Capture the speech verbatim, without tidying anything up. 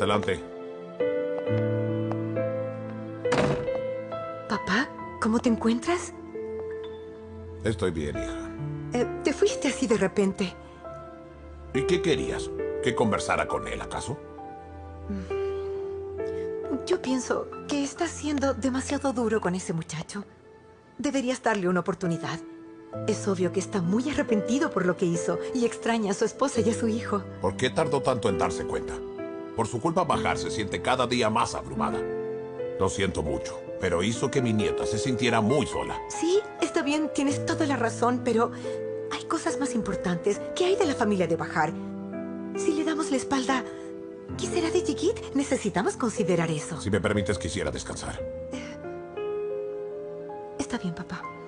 Adelante. Papá, ¿cómo te encuentras? Estoy bien, hija. Eh, te fuiste así de repente. ¿Y qué querías? ¿Que conversara con él, acaso? Yo pienso que está siendo demasiado duro con ese muchacho. Deberías darle una oportunidad. Es obvio que está muy arrepentido por lo que hizo y extraña a su esposa y a su hijo. ¿Por qué tardó tanto en darse cuenta? Por su culpa, Bajar se siente cada día más abrumada. Lo siento mucho, pero hizo que mi nieta se sintiera muy sola. Sí, está bien, tienes toda la razón, pero hay cosas más importantes. ¿Qué hay de la familia de Bajar? Si le damos la espalda, ¿qué será de Jigit? Necesitamos considerar eso. Si me permites, quisiera descansar. Eh, está bien, papá.